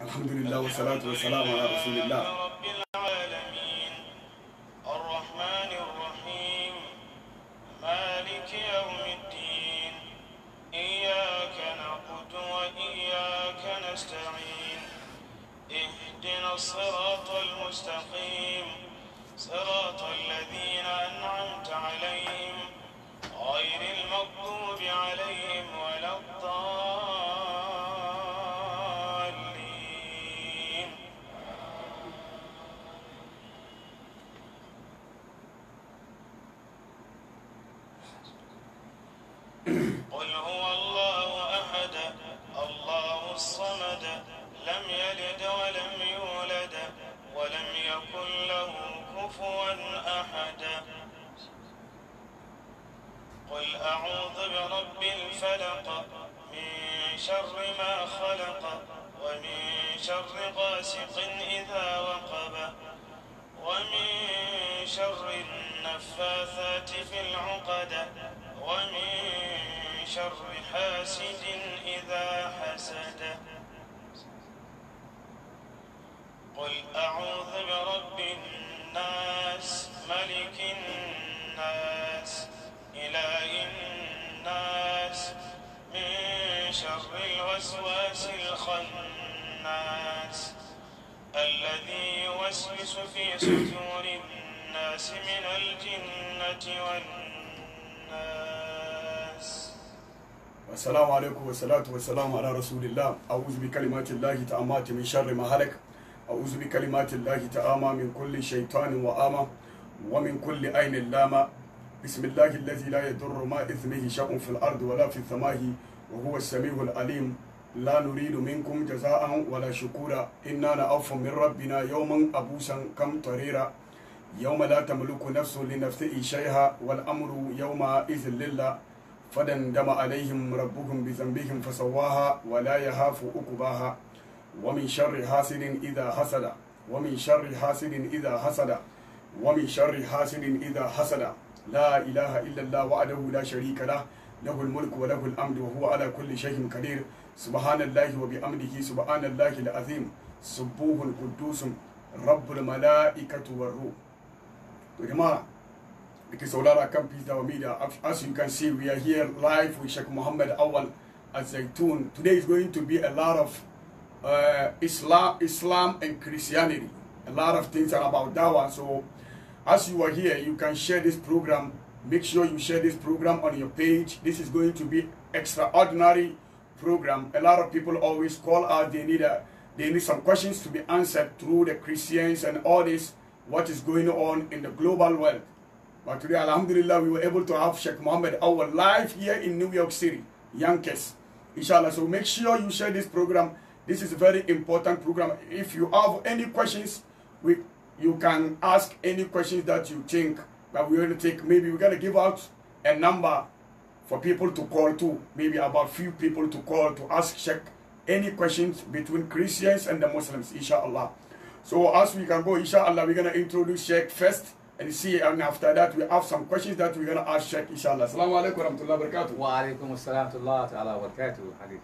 Alhamdulillah, wa salatu wa salam ala Rasulillah. Assalamu alaikum wa salatu wa salam ala Rasulillah. A'udhu bi kalimatillahi ta'amati min sharri ma halak. A'udhu bi kalimatillahi ta'ama min kulli shaytanin wa ama wa min kulli aynin lama. Bismillahi allazi la yadurru ma ismihi shay'un fil ardi wa la fis samai wa huwa as-sami'ul alim. La nuridu minkum jazaa'an wa la shukura. Inna na'afu min rabbina yawman abusan kam tarira. Yawma la tamliku nafsun li nafsihi shay'a wal amru yawma idhin lillah. فَدَنْدَمَ عَلَيْهِمْ رَبُّهُمْ بِذَنْبِهِمْ فَسَوَّاهَا وَلَا يَخَافُ عُقْبَاهَا وَمِنْ شَرِّ حَاسِدٍ إِذَا حَسَدَ وَمِنْ شَرِّ حَاسِدٍ إِذَا حَسَدَ وَمِنْ شَرِّ حَاسِدٍ إِذَا حَسَدَ لَا إِلَهَ إِلَّا اللَّهُ وَحْدَهُ لَا شَرِيكَ لَهُ لَهُ الْمُلْكُ وَلَهُ الْحَمْدُ وَهُوَ عَلَى كُلِّ شَيْءٍ قَدِيرٌ سُبْحَانَ اللَّهِ وَبِحَمْدِهِ سُبْحَانَ اللَّهِ الْعَظِيمِ سُبُّوحٌ قُدُّوسٌ رَبُّ الْمَلَائِكَةِ وَالرُّوحُ. Because Olara can Peace Tower Media. As you can see, we are here live with Sheikh Muhammad Awal at Zaytun. Today is going to be a lot of Islam and Christianity. A lot of things are about Dawah. So, as you are here, you can share this program. Make sure you share this program on your page. This is going to be extraordinary program. A lot of people always call out. They need some questions to be answered through the Christians and all this. What is going on in the global world? But today, alhamdulillah, we were able to have Sheikh Muhammad Awal live here in New York City, Yankees. Inshallah, so make sure you share this program. This is a very important program. If you have any questions, you can ask any questions that you think. But we're going to take, maybe we're going to give out a number for people to call to. Maybe about few people to call to ask Sheikh any questions between Christians and the Muslims, inshallah. So as we can go, inshallah, we're going to introduce Sheikh first. And see, and after that, we have some questions that we're going to ask Sheikh, inshallah. Assalamu alaikum warahmatullahi wabarakatuh. Wa alaikum assalamu ta'ala wabarakatuh.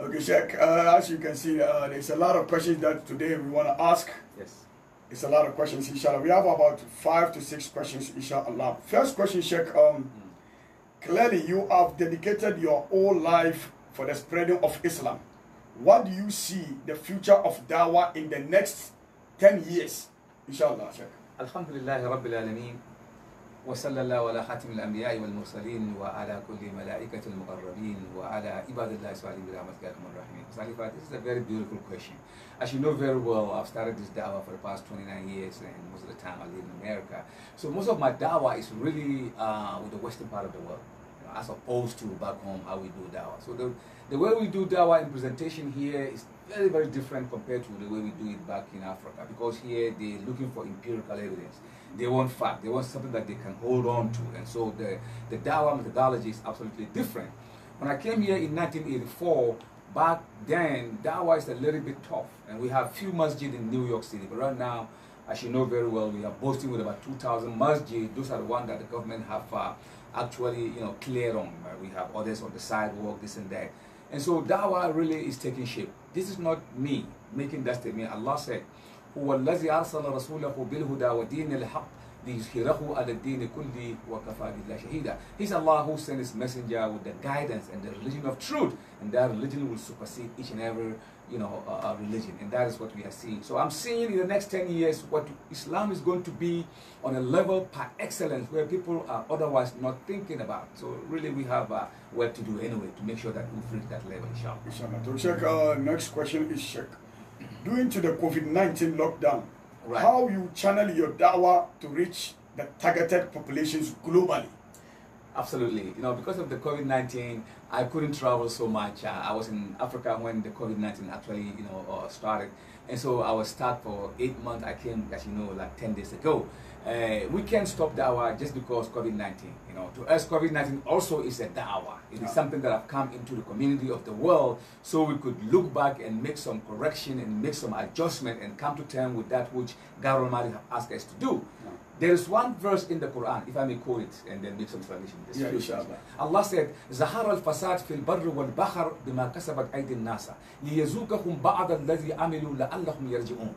Okay, Sheikh, as you can see, there's a lot of questions that today we want to ask. Yes. It's a lot of questions, inshallah. We have about 5 to 6 questions, inshallah. First question, Sheikh. Clearly, you have dedicated your whole life for the spreading of Islam. What do you see the future of Dawah in the next 10 years, inshallah, Sheikh? الحمد لله رب العالمين وصلى الله على خاتم الأنبياء والمرسلين وعلى كل ملائكة المقربين وعلى عباد الله الصالحين برحمتك يا أرحم الراحمين. Salifat, this is a very beautiful question. As you know very well, I've started this dawah for the past 29 years and most of the time I live in America. So most of my dawah is really with the western part of the world, you know, as opposed to back home how we do dawah. So the way we do dawah in presentation here is very, very different compared to the way we do it back in Africa, because here they're looking for empirical evidence. They want fact. They want something that they can hold on to. And so the Dawah methodology is absolutely different. When I came here in 1984, back then, Dawah is a little bit tough. And we have few masjid in New York City. But right now, as you know very well, we are boasting with about 2,000 masjid. Those are the ones that the government have actually cleared on. We have others on the sidewalk, this and that. And so da'wah really is taking shape. This is not me making that statement. Allah said, He's Allah who sent His messenger with the guidance and the religion of truth, and that religion will supersede each and every, religion, and that is what we are seeing. So I'm seeing in the next 10 years what Islam is going to be on a level par excellence where people are otherwise not thinking about. So really, we have work to do anyway to make sure that we reach that level, inshallah. To check our next question is Sheikh. Due to the COVID-19 lockdown, right, how you channel your dawah to reach the targeted populations globally? Absolutely. You know, because of the COVID-19, I couldn't travel so much. I was in Africa when the COVID-19 actually, started. And so I was stuck for 8 months. I came, as you know, like 10 days ago. We can't stop dawah just because COVID-19. You know, to us, COVID-19 also is a dawah. It is something that have come into the community of the world, so we could look back and make some correction and make some adjustment and come to terms with that which God Almighty have asked us to do. Yeah. There is one verse in the Quran, if I may quote it, and then make some translation. Allah said, "Zahar al-fasad fil barri wal bahr bima kasabat aydin nasa liyazuqahum ba'd allazi amilu la'allahum yarji'un."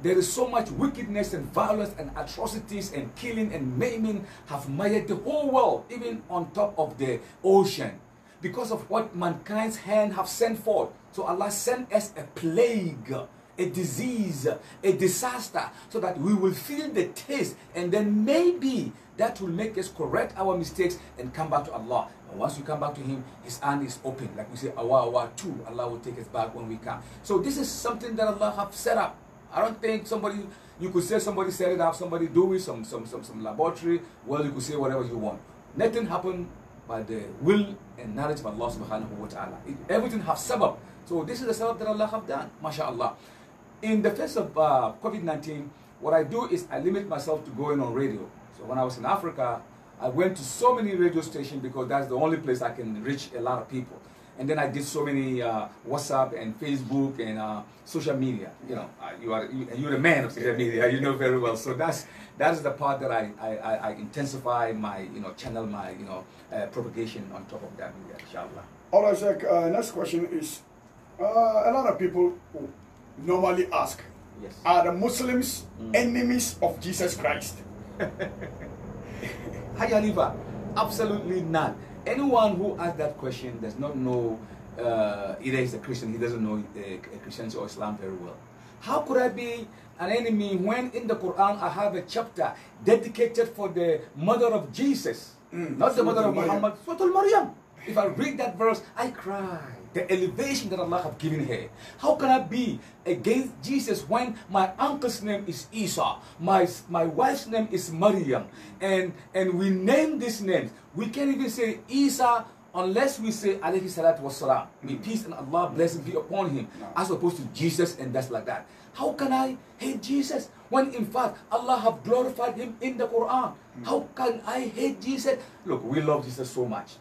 There is so much wickedness and violence and atrocities and killing and maiming have mired the whole world, even on top of the ocean, because of what mankind's hand have sent forth. So Allah sent us a plague, a disease, a disaster, so that we will feel the taste, and then maybe that will make us correct our mistakes and come back to Allah. And once we come back to Him, His hand is open. Like we say, awa awa tu, Allah will take us back when we come. So this is something that Allah have set up. I don't think you could say somebody set it up, somebody do it, some laboratory. Well, you could say whatever you want. Nothing happened by the will and knowledge of Allah subhanahu wa ta'ala. Everything have sabab. So this is the sabab that Allah have done, mashallah. In the face of COVID-19, what I do is I limit myself to going on radio. So when I was in Africa, I went to so many radio stations because that's the only place I can reach a lot of people. And then I did so many WhatsApp and Facebook and social media. You know, you're a man of social media. You know very well. So that's the part that I intensify my channel, my propagation on top of that media. Inshallah. All right, Sheikh. Next question is a lot of people normally ask: yes, are the Muslims enemies of Jesus Christ? Hayaliba, absolutely not. Anyone who asks that question does not know either he's a Christian, he doesn't know Christianity or Islam very well. How could I be an enemy when in the Quran I have a chapter dedicated for the mother of Jesus, not the mother of Muhammad, Suratul Maryam. If I read that verse, I cry. The elevation that Allah have given her. How can I be against Jesus when my uncle's name is Esau, my wife's name is Maryam, and we name these names? We can't even say Isa unless we say alayhi salatu wassalam. May peace and Allah blessing be upon him, as opposed to Jesus and that's like that. How can I hate Jesus when in fact Allah have glorified him in the Quran? How can I hate Jesus? Look, we love Jesus so much.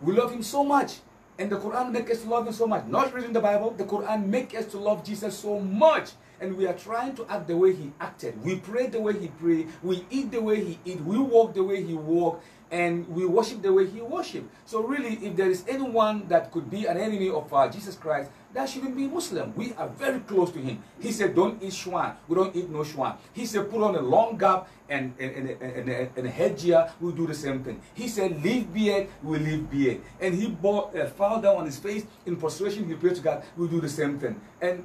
We love him so much. And the Quran makes us to love him so much. Not reading the Bible, the Quran makes us to love Jesus so much. And we are trying to act the way he acted. We pray the way he prayed. We eat the way he ate. We walk the way he walked. And we worship the way he worshipped. So really, if there is anyone that could be an enemy of Jesus Christ, that shouldn't be Muslim. We are very close to him. He said, don't eat schwan. We don't eat no schwan. He said, put on a long garb and a headgear. We'll do the same thing. He said, leave beard. We leave beard. And he fell down on his face in prostration. He prayed to God. We'll do the same thing. And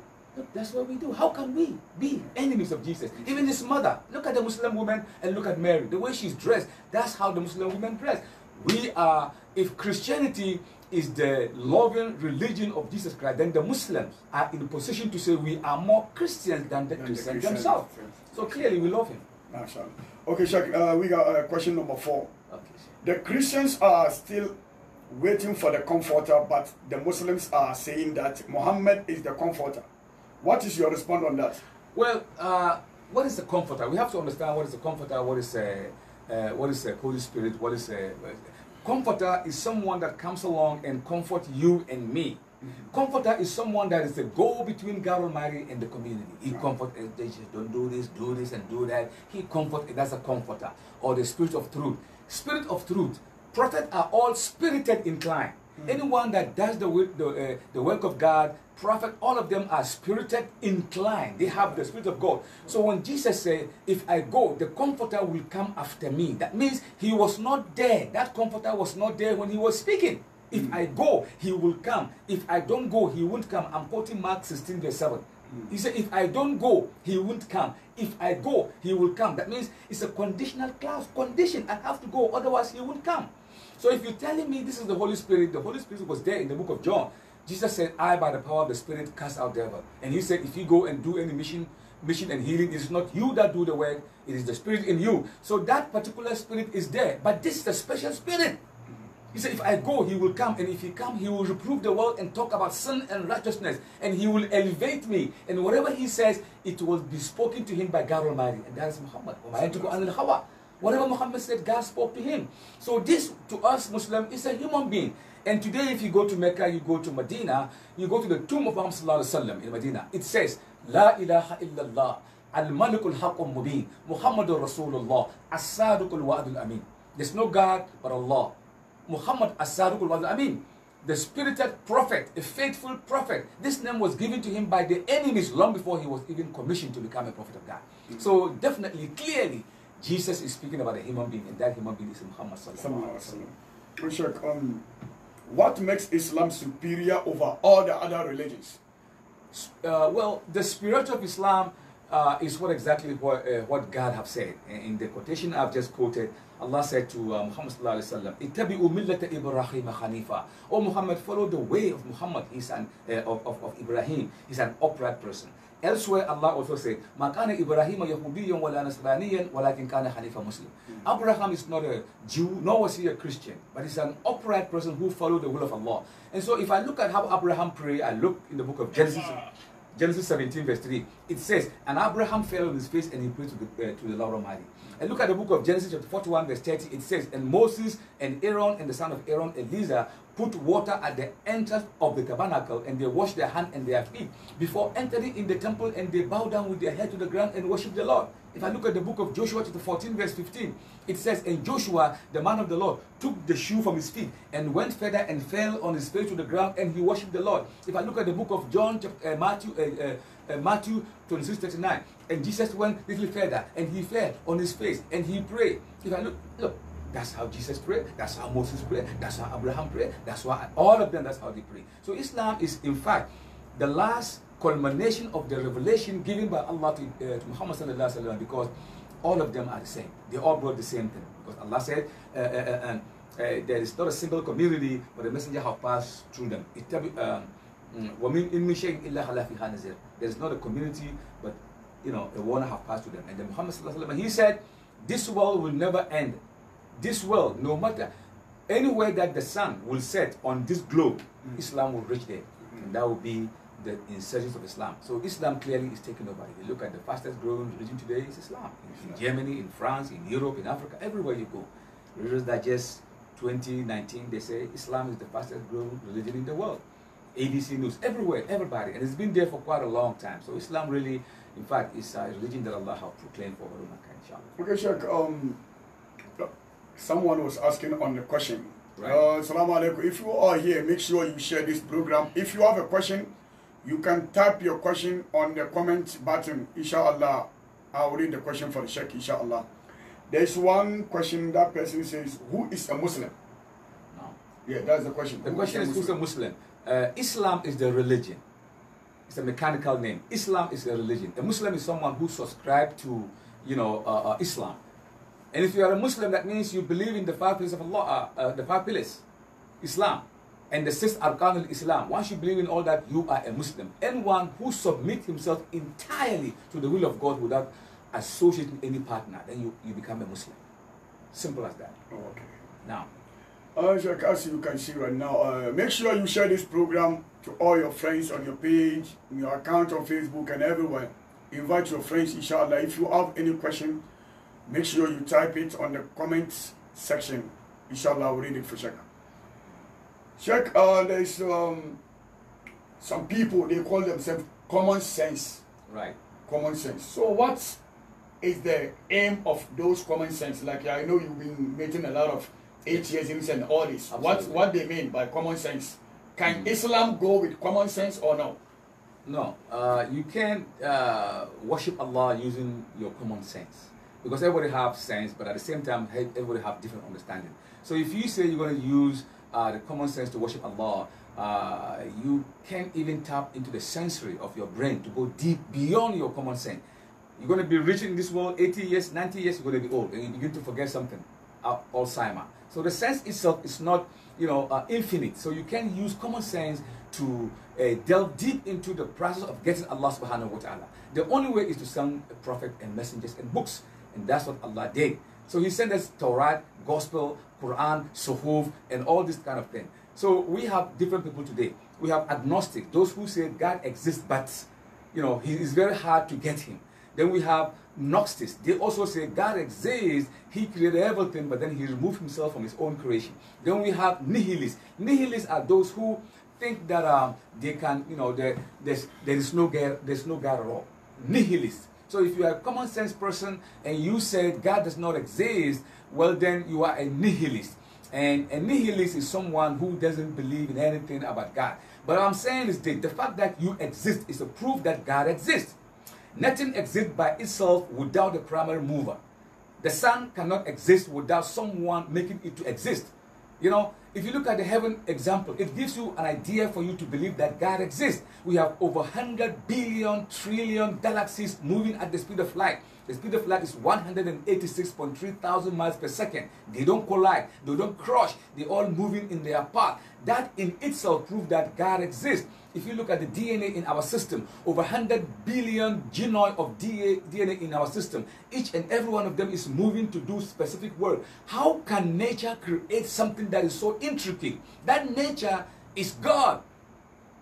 that's what we do. How can we be enemies of Jesus? Even his mother. Look at the Muslim woman and look at Mary. The way she's dressed, that's how the Muslim women dress. We are, if Christianity is the loving religion of Jesus Christ, then the Muslims are in a position to say we are more Christians than the Christians themselves. So clearly we love him. Okay, Sheikh, we got question number 4. Okay, the Christians are still waiting for the comforter, but the Muslims are saying that Muhammad is the comforter. What is your response on that? Well, what is the comforter? We have to understand what is the comforter, what is the Holy Spirit, what is a comforter is someone that comes along and comforts you and me. Comforter is someone that is the go between God Almighty and the community. He comforts, don't do this and do that. He comforts, that's a comforter, or the Spirit of Truth. Spirit of Truth, prophets are all spirited inclined. Anyone that does the work of God, prophet, all of them are spirited inclined. They have the Spirit of God. So when Jesus said, if I go, the Comforter will come after me. That means he was not there. That Comforter was not there when he was speaking. If I go, he will come. If I don't go, he won't come. I'm quoting Mark 16, verse 7. He said, if I don't go, he won't come. If I go, he will come. That means it's a conditional clause, condition. I have to go, otherwise he won't come. So if you're telling me this is the Holy Spirit was there in the book of John. Jesus said, I, by the power of the Spirit, cast out devil. And he said, if you go and do any mission and healing, it's not you that do the work, it is the Spirit in you. So that particular Spirit is there. But this is a special Spirit. He said, if I go, he will come. And if he comes, he will reprove the world and talk about sin and righteousness. And he will elevate me. And whatever he says, it will be spoken to him by God Almighty. And that is Muhammad. Whatever Muhammad said, God spoke to him. So this, to us Muslim, is a human being. And today, if you go to Mecca, you go to Medina, you go to the tomb of Muhammad Sallallahu Alaihi Wasallam in Medina. It says, La ilaha illallah, al-malikul haqqum mubin, Muhammadur Rasulullah, as-sadiqul wa'adul amin. There's no God but Allah. Muhammad as-sadiqul wa'adul amin. The spirited prophet, a faithful prophet. This name was given to him by the enemies long before he was even commissioned to become a prophet of God. So definitely, clearly, Jesus is speaking about a human being, and that human being is Muhammad Sallallahu Alaihi Wasallam. What makes Islam superior over all the other religions? Well, the spirit of Islam is what exactly what God have said. In the quotation I've just quoted, Allah said to Muhammad Sallallahu Alaihi Wasallam, Ittabi'u millata Ibrahim Khanifa. Oh Muhammad, follow the way of Muhammad. He's an of Ibrahim. He's an upright person. Elsewhere, Allah also said, Makana Ibrahim Yahudiyan wala Nasraniyan walakin kana Hanifa Muslim. Abraham is not a Jew, nor was he a Christian, but he's an upright person who followed the will of Allah. And so if I look at how Abraham prayed, I look in the book of Genesis, Genesis 17 verse 3, it says, and Abraham fell on his face and he prayed to the Lord Almighty. And look at the book of Genesis chapter 41 verse 30, it says, and Moses and Aaron and the son of Aaron, Eleazar, put water at the entrance of the tabernacle, and they washed their hands and their feet before entering in the temple, and they bowed down with their head to the ground and worshiped the Lord. If I look at the book of Joshua chapter 14 verse 15, it says, and Joshua, the man of the Lord, took the shoe from his feet and went further and fell on his face to the ground, and he worshiped the Lord. If I look at the book of John, Matthew 26:39, and Jesus went little further and he fell on his face and he prayed. If I look. That's how Jesus prayed, that's how Moses prayed, that's how Abraham prayed, that's why all of them, that's how they pray. So Islam is, in fact, the last culmination of the revelation given by Allah to Muhammad Sallallahu Alaihi Wasallam, because all of them are the same. They all brought the same thing. Because Allah said, there is not a single community where the messenger has passed through them. There is not a community, but, you know, a warner has passed through them. And then Muhammad Sallallahu Alaihi Wasallam, he said, this world will never end. This world, no matter anywhere that the sun will set on this globe, Islam will reach there. And that will be the insurgence of Islam. So Islam clearly is taking over. If you look at the fastest growing religion today, it's Islam. In Germany, in France, in Europe, in Africa, everywhere you go. Readers Digest 2019, they say Islam is the fastest growing religion in the world. ABC News, everywhere, everybody. And it's been there for quite a long time. So Islam really, in fact, is a religion that Allah has proclaimed for all mankind, inshallah. Okay, Sheikh, someone was asking on the question. Right. Assalamu alaikum. If you are here, make sure you share this program. If you have a question, you can type your question on the comment button. Inshallah, I'll read the question for the Sheikh. Inshallah. There's one question that person says, who is a Muslim? No. Yeah, that's the question. The question is, who's a Muslim? Islam is the religion. It's a mechanical name. Islam is a religion. A Muslim is someone who subscribes to, you know, Islam. And if you are a Muslim, that means you believe in the 5 pillars of Allah, the 5 pillars, Islam, and the 6 arkan of Islam. Once you believe in all that, you are a Muslim. Anyone who submits himself entirely to the will of God without associating any partner, then you become a Muslim. Simple as that. Okay. Now, as you can see right now, make sure you share this program to all your friends on your page, in your account on Facebook, and everywhere. Invite your friends, inshallah. If you have any question, make sure you type it on the comments section. Inshallah, we'll read it for Sheikh. Sheikh, there's some people, they call themselves common sense. Right. Common sense. So what is the aim of those common sense? Like, I know you've been making a lot of 8 years and all this. Absolutely. What they mean by common sense. Can Islam go with common sense or no? No. You can't worship Allah using your common sense. Because everybody has sense, but at the same time, everybody has different understanding. So if you say you're going to use the common sense to worship Allah, you can't even tap into the sensory of your brain to go deep beyond your common sense. You're going to be rich in this world, 80 years, 90 years, you're going to be old. And you begin to forget something, Alzheimer. So the sense itself is not, you know, infinite. So you can use common sense to delve deep into the process of getting Allah subhanahu wa ta'ala. The only way is to send a prophet and messengers and books. And that's what Allah did. So he sent us Torah, Gospel, Quran, Suhuf, and all this kind of thing. So we have different people today. We have agnostics, those who say God exists, but, you know, it is very hard to get him. Then we have Gnostics. They also say God exists, he created everything, but then he removed himself from his own creation. Then we have nihilists. Nihilists are those who think that they can, you know, there's no God at all. Nihilists. So if you are a common sense person and you say God does not exist, well then you are a nihilist. And a nihilist is someone who doesn't believe in anything about God. But what I'm saying is the fact that you exist is a proof that God exists. Nothing exists by itself without the primary mover. The sun cannot exist without someone making it to exist. You know, if you look at the heaven example, it gives you an idea for you to believe that God exists. We have over 100 billion trillion galaxies moving at the speed of light. The speed of light is 186,300 miles per second. They don't collide. They don't crush. They're all moving in their path. That in itself proves that God exists. If you look at the DNA in our system, over 100 billion genomes of DNA in our system. Each and every one of them is moving to do specific work. How can nature create something that is so intricate? That nature is God.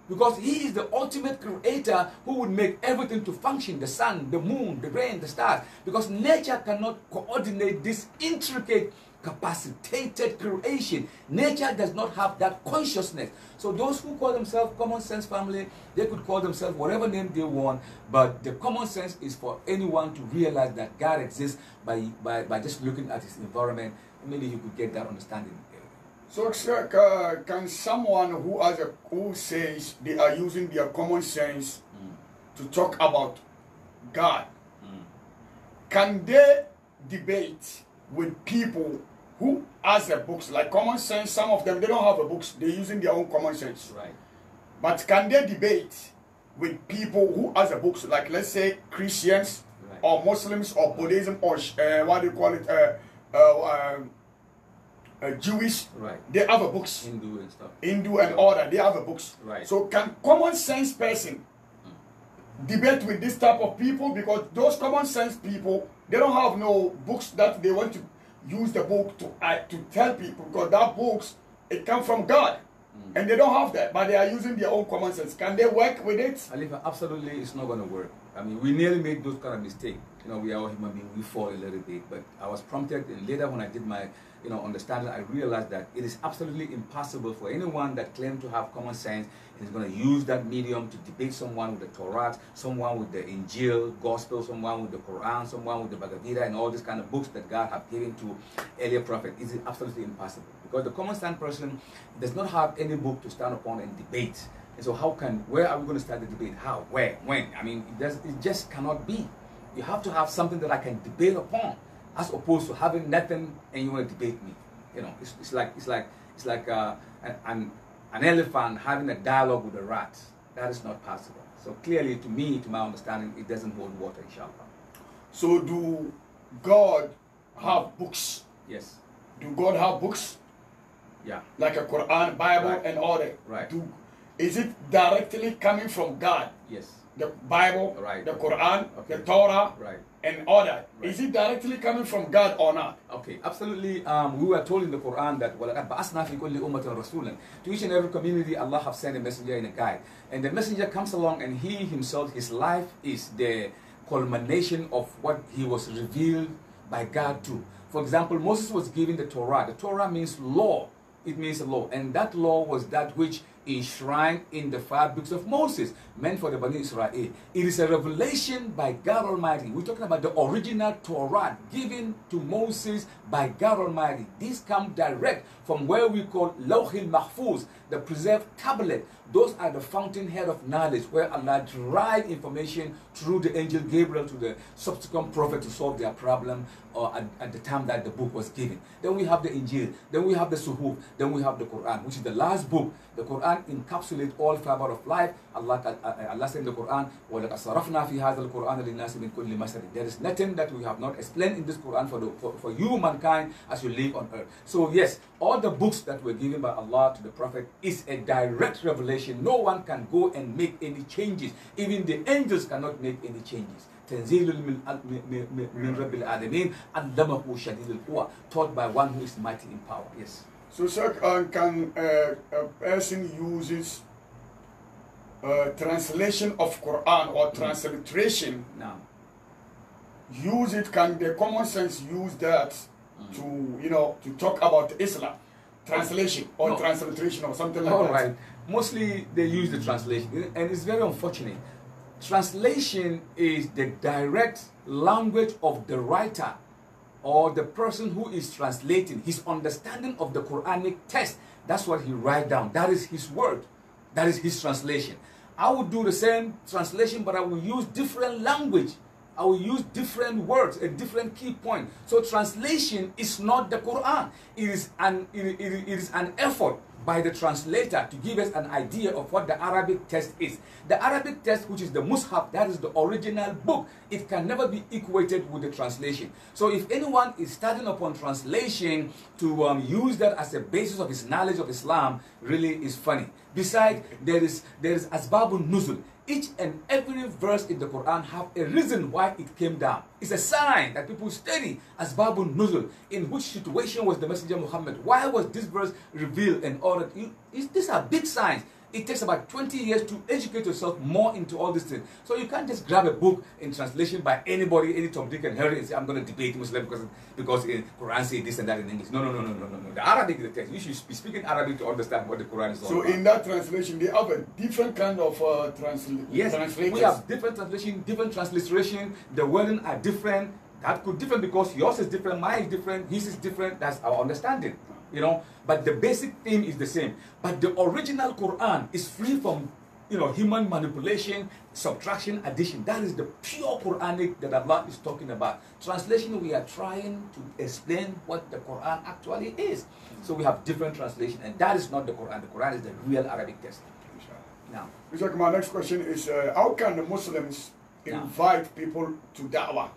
Because he is the ultimate creator who would make everything to function. The sun, the moon, the rain, the stars. Because nature cannot coordinate this intricate, capacitated creation. Nature does not have that consciousness. So those who call themselves common sense family, they could call themselves whatever name they want. But the common sense is for anyone to realize that God exists by just looking at his environment. Maybe you could get that understanding. So, sir, can someone who says they are using their common sense to talk about God, can they debate with people who has the books? Like common sense, some of them, they don't have the books. They're using their own common sense. Right. But can they debate with people who has the books? Like, let's say, Christians or Muslims or Buddhism or, what do you call it, Jewish, they have a books. Hindu and stuff. Hindu and all that, they have a books. Right. So can common sense person debate with this type of people? Because those common sense people, they don't have no books that they want to use the book to tell people, because that books, it comes from God. And they don't have that, but they are using their own common sense. Can they work with it? Alifa, absolutely, it's not going to work. I mean, we nearly made those kind of mistakes. You know, we are all human beings, we fall a little bit. But I was prompted, and later when I did my, you know, understanding, I realized that it is absolutely impossible for anyone that claims to have common sense and is going to use that medium to debate someone with the Torah, someone with the Injil, Gospel, someone with the Quran, someone with the Bhagavad Gita, and all these kind of books that God have given to earlier prophets. It is absolutely impossible. Because the common sense person does not have any book to stand upon and debate. And so how can, where are we going to start the debate? How, where, when? I mean, it just cannot be. You have to have something that I can debate upon, as opposed to having nothing and you want to debate me. You know, it's like an elephant having a dialogue with a rat. That is not possible. So clearly, to me, to my understanding, it doesn't hold water, inshallah. So do God have books? Yes. Do God have books? Yeah. Like a Quran, Bible, and all that. Right. Is it directly coming from God? Yes. The Bible, the Quran, the Torah, and all that. Is it directly coming from God or not? Okay, absolutely. We were told in the Quran that to each and every community, Allah has sent a messenger and a guide. And the messenger comes along and he himself, his life is the culmination of what he was revealed by God to. For example, Moses was given the Torah. The Torah means law. It means law. And that law was that which enshrined in the 5 books of Moses, meant for the Bani Israel. It is a revelation by God Almighty. We're talking about the original Torah given to Moses by God Almighty. These come direct from where we call Lauhil Mahfuz, the preserved tablet. Those are the fountainhead of knowledge where Allah derived information through the angel Gabriel to the subsequent prophet to solve their problem at the time that the book was given. Then we have the Injil, then we have the Suhuf, then we have the Quran, which is the last book. The Quran encapsulates all fiber of life. Allah said in the Quran, there is nothing that we have not explained in this Quran for you, mankind, as you live on earth. So yes, all the books that were given by Allah to the prophet is a direct revelation. No one can go and make any changes. Even the angels cannot make any changes. Taught by one who is mighty in power. Yes. So, sir, can a person uses translation of Quran or transliteration? No. Use it. Can the common sense use that to to talk about Islam? Translation or transliteration or something like that. All right. Mostly they use the translation, and it's very unfortunate. Translation is the direct language of the writer or the person who is translating, his understanding of the Quranic text. That's what he writes down. That is his word. That is his translation. I would do the same translation, but I will use different language. I will use different words, a different key point. So translation is not the Quran. It is an effort by the translator to give us an idea of what the Arabic text is. The Arabic text, which is the Mus'haf, that is the original book. It can never be equated with the translation. So if anyone is starting upon translation to use that as a basis of his knowledge of Islam, really is funny. Besides, there is Asbabun Nuzul. Each and every verse in the Quran have a reason why it came down. It's a sign that people study Asbabun Nuzul. In which situation was the Messenger Muhammad? Why was this verse revealed and ordered? These are big signs. It takes about 20 years to educate yourself more into all these things. So you can't just grab a book in translation by anybody, any Tom, Dick, and Harry, and say, I'm going to debate Muslim because the Quran says this and that in English. No. The Arabic is the text. You should be speaking Arabic to understand what the Quran is all about. So in that translation, they have a different kind of translation. Yes, we have different translation, different transliteration. The wording are different. That could differ because yours is different, mine is different, his is different. That's our understanding. But the basic theme is the same. But the original Quran is free from, human manipulation, subtraction, addition. That is the pure Quranic that Allah is talking about. Translation, we are trying to explain what the Quran actually is. So we have different translation, and that is not the Quran. The Quran is the real Arabic text. Now, my next question is, how can the Muslims invite people to da'wah?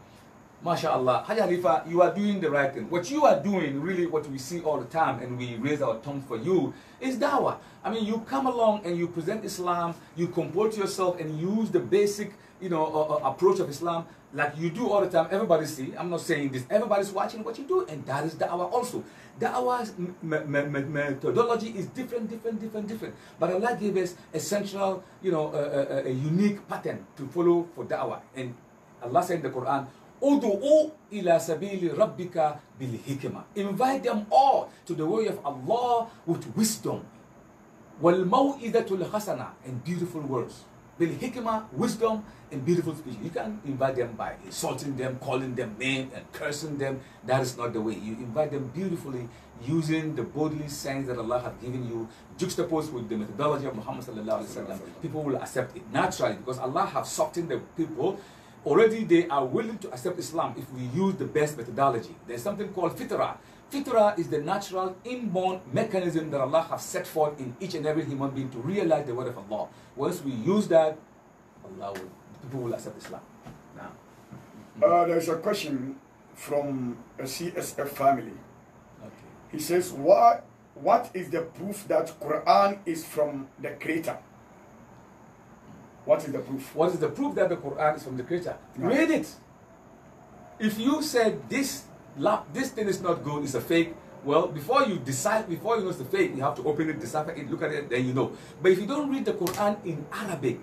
MashaAllah, Haji Halifa, you are doing the right thing. What you are doing, really what we see all the time and we raise our tongue for you, is dawah. I mean, you come along and you present Islam, you comport yourself and use the basic, approach of Islam like you do all the time. Everybody see, I'm not saying this, everybody's watching what you do, and that is dawah also. Dawah's methodology is different. But Allah gave us a central, a unique pattern to follow for dawah. And Allah said in the Quran, Udu'u ila sabili rabbika bil hikmah. Invite them all to the way of Allah with wisdom. Wal maw'idatul hasana, and beautiful words. Bil hikmah, wisdom and beautiful speech. You can invite them by insulting them, calling them names and cursing them. That is not the way. You invite them beautifully using the bodily sense that Allah has given you, juxtaposed with the methodology of Muhammad sallallahu alaihi wasallam. People will accept it naturally because Allah has softened the people. Already they are willing to accept Islam if we use the best methodology. There's something called fitrah. Fitrah is the natural inborn mechanism that Allah has set forth in each and every human being to realize the word of Allah. Once we use that, people will accept Islam. Now, there's a question from a CSF family. Okay. He says, what is the proof that Quran is from the Creator? What is the proof? What is the proof that the Quran is from the Creator? No. Read it. If you said this thing is not good, it's a fake, well, before you decide, before you know it's a fake, you have to open it, decipher it, look at it, then you know. But if you don't read the Quran in Arabic,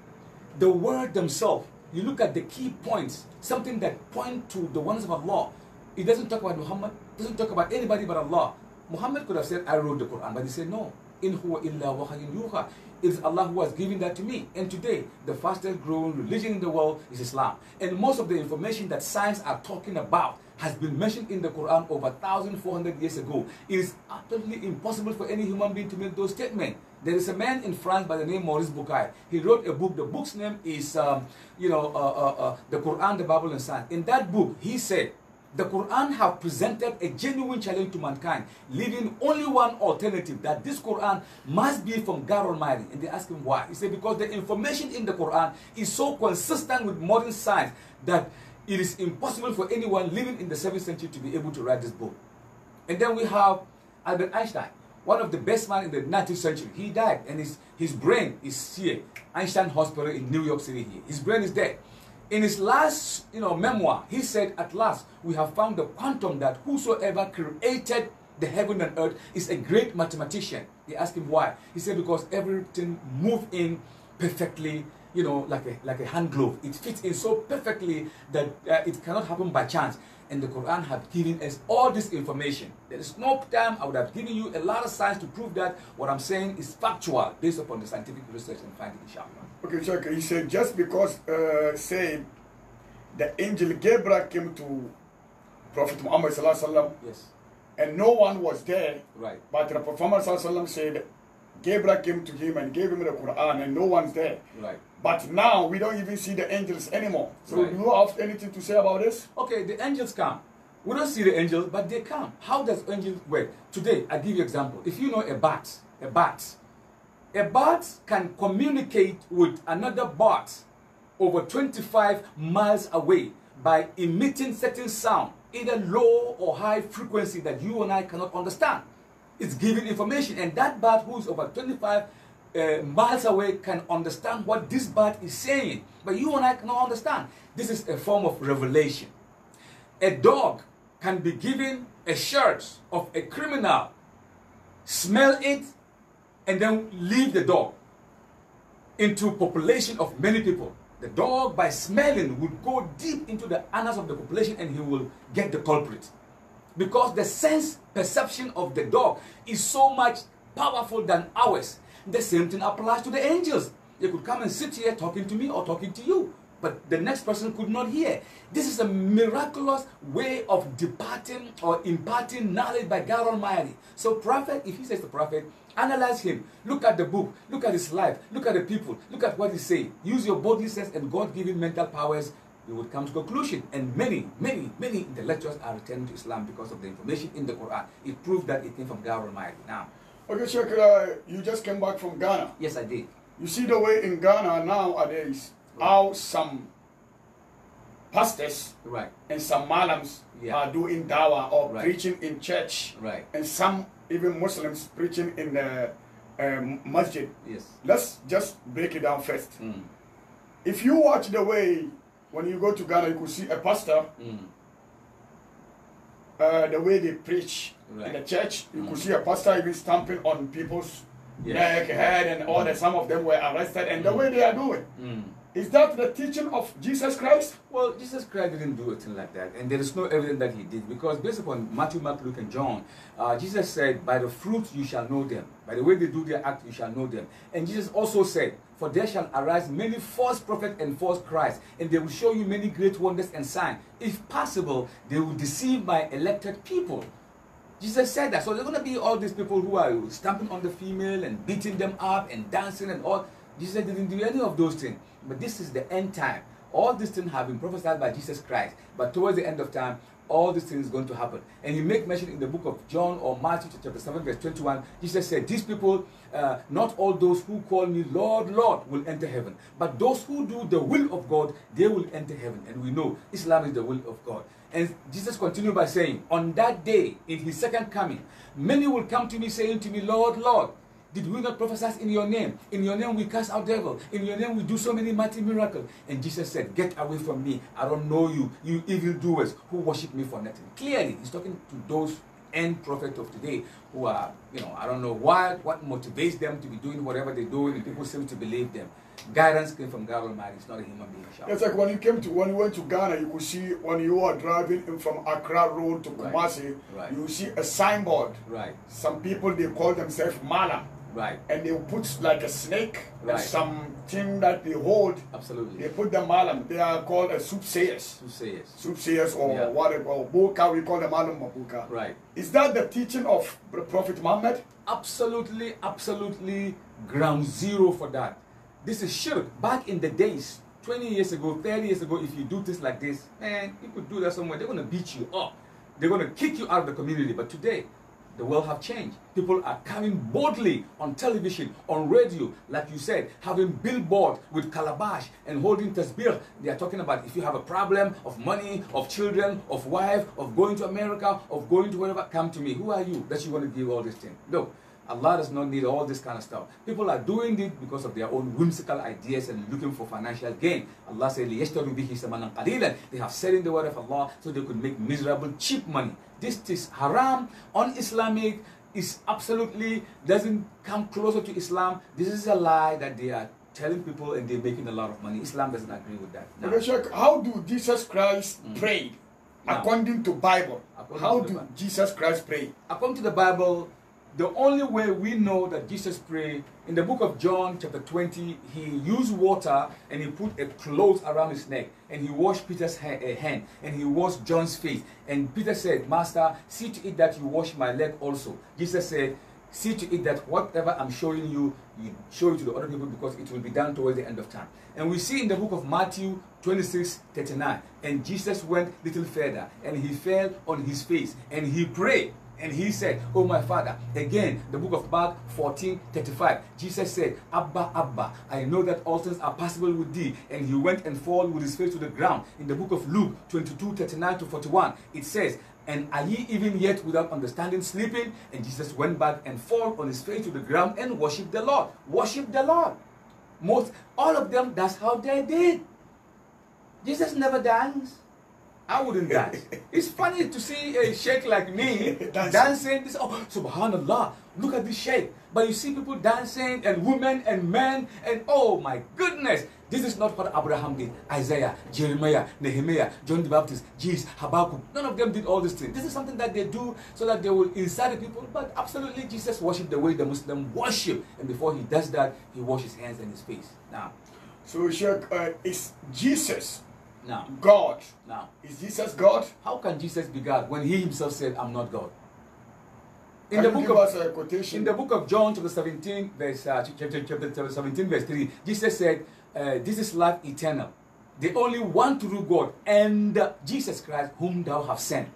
the word themselves, you look at the key points, something that point to the ones of Allah. It doesn't talk about Muhammad, doesn't talk about anybody but Allah. Muhammad could have said, I wrote the Quran, but he said, no, In huwa illa wahyun yuha. It's Allah who has given that to me. And today, the fastest growing religion in the world is Islam. And most of the information that science are talking about has been mentioned in the Quran over 1,400 years ago. It is utterly impossible for any human being to make those statements. There is a man in France by the name Maurice Bucaille. He wrote a book. The book's name is, the Quran, the Bible, and Science. In that book, he said, the Quran have presented a genuine challenge to mankind, leaving only one alternative, that this Quran must be from God Almighty. And they asked him why. He said, because the information in the Quran is so consistent with modern science that it is impossible for anyone living in the 7th century to be able to write this book. And then we have Albert Einstein, one of the best men in the 19th century. He died, and his brain is here. Einstein Hospital in New York City here. His brain is dead. In his last, memoir, he said, at last, we have found the quantum that whosoever created the heaven and earth is a great mathematician. They asked him why. He said, because everything moved in perfectly, like a hand glove. It fits in so perfectly that it cannot happen by chance. And the Quran have given us all this information. There is no time I would have given you a lot of science to prove that what I'm saying is factual, based upon the scientific research and finding the shaman. Okay, Sheikh, he said just because, the angel Gabriel came to Prophet Muhammad sallallahu yes, and no one was there, right? But the Prophet Muhammad sallallahu said Gabriel came to him and gave him the Quran, and no one's there, right? But now we don't even see the angels anymore. So right, do you have anything to say about this? Okay, the angels come. We don't see the angels, but they come. How does angels work? Today, I give you an example. If you know a bat can communicate with another bat over 25 miles away by emitting certain sound, either low or high frequency that you and I cannot understand. It's giving information, and that bat who is over 25 miles away can understand what this bat is saying, but you and I cannot understand. This is a form of revelation. A dog can be given a shirt of a criminal, smell it, and then leave the dog into population of many people. The dog, by smelling, would go deep into the annals of the population, and he will get the culprit. Because the sense perception of the dog is so much powerful than ours. The same thing applies to the angels. They could come and sit here talking to me or talking to you, but the next person could not hear. This is a miraculous way of departing or imparting knowledge by God Almighty. So prophet, if he says the prophet, analyze him. Look at the book. Look at his life. Look at the people. Look at what he's saying. Use your bodily sense and God-given mental powers. You would come to conclusion. And many, many, many intellectuals are returning to Islam because of the information in the Quran. It proved that it came from God Almighty. Now, okay, Sheikh, you just came back from Ghana. Yes, I did. You see the way in Ghana nowadays, right, how some pastors, right, and some malams, yeah, are doing dawah or right, preaching in church, right, and some even Muslims preaching in the masjid. Yes. Let's just break it down first. Mm. If you watch the way, when you go to Ghana, you could see a pastor, mm, the way they preach, right, in the church, you mm could see a pastor even stamping on people's, yes, neck, head, and all that. Some of them were arrested, and mm the way they are doing. Mm. Is that the teaching of Jesus Christ? Well, Jesus Christ didn't do a thing like that, and there is no evidence that he did, because based upon Matthew, Mark, Luke, and John, Jesus said, by the fruit you shall know them. By the way they do their act, you shall know them. And Jesus also said, for there shall arise many false prophets and false Christs, and they will show you many great wonders and signs. If possible, they will deceive my elected people. Jesus said that. So there are going to be all these people who are stamping on the female and beating them up and dancing and all. Jesus didn't do any of those things. But this is the end time. All these things have been prophesied by Jesus Christ. But towards the end of time, all these things are going to happen. And you make mention in the book of John or Matthew chapter 7 verse 21, Jesus said, these people, not all those who call me Lord, Lord, will enter heaven. But those who do the will of God, they will enter heaven. And we know Islam is the will of God. And Jesus continued by saying, on that day, in his second coming, many will come to me saying to me, Lord, Lord, did we not prophesy in your name? In your name we cast out devils. In your name we do so many mighty miracles. And Jesus said, get away from me. I don't know you, you evildoers who worship me for nothing. Clearly, he's talking to those end prophets of today who are, I don't know why, what motivates them to be doing whatever they do, and people seem to believe them. Guidance came from God Almighty. It's not a human being. It's like when you went to Ghana, you could see when you are driving in from Accra Road to Kumasi, right, you see a signboard. Right. Some people, they call themselves Malam. Right. And they put like a snake and something that they hold. Absolutely. They put them malam. They are called a soothsayers. Soothsayers. Soothsayers or whatever. Or buka, we call them malam buka. Right. Is that the teaching of Prophet Muhammad? Absolutely, absolutely ground zero for that. This is shirk. Back in the days, 20 years ago, 30 years ago, if you do things like this, man, you could do that somewhere. They're going to beat you up. They're going to kick you out of the community. But today, the world have changed. People are coming boldly on television, on radio, like you said, having billboards with calabash and holding tasbih. They are talking about if you have a problem of money, of children, of wife, of going to America, of going to wherever, come to me. Who are you that you want to give all this thing? No, Allah does not need all this kind of stuff. People are doing it because of their own whimsical ideas and looking for financial gain. Allah said, they have said in the word of Allah so they could make miserable, cheap money. This is haram, un-Islamic, is absolutely doesn't come closer to Islam. This is a lie that they are telling people and they're making a lot of money. Islam doesn't agree with that. No. Okay, Sheikh, how do Jesus Christ pray according to Bible? How do Jesus Christ pray? According to the Bible, the only way we know that Jesus prayed, in the book of John chapter 20, he used water and he put a cloth around his neck and he washed Peter's hand and he washed John's face. And Peter said, Master, see to it that you wash my leg also. Jesus said, see to it that whatever I'm showing you, you show it to the other people because it will be done towards the end of time. And we see in the book of Matthew 26:39, and Jesus went a little further and he fell on his face and he prayed. And he said, oh my Father. Again, the book of Mark 14:35, Jesus said, Abba, Abba, I know that all things are possible with thee. And he went and fell with his face to the ground. In the book of Luke 22:39 to 41, it says, and are ye even yet without understanding, sleeping? And Jesus went back and fell on his face to the ground and worshiped the Lord. Worship the Lord. Most, all of them, that's how they did. Jesus never danced. I wouldn't dance. It's funny to see a sheikh like me dancing. This, oh, subhanallah, look at this sheikh. But you see people dancing and women and men and oh my goodness. This is not what Abraham did. Isaiah, Jeremiah, Nehemiah, John the Baptist, Jesus, Habakkuk. None of them did all these things. This is something that they do so that they will incite the people. But absolutely Jesus worshiped the way the Muslim worship. And before he does that, he washes his hands and his face. Now, so sheikh, is Jesus now God? Now, is Jesus God? How can Jesus be God when he himself said, I'm not God? In the book of quotation, in the book of John chapter 17 verse chapter 17 verse 3, Jesus said, this is life eternal, the only one true God, and Jesus Christ whom thou have sent.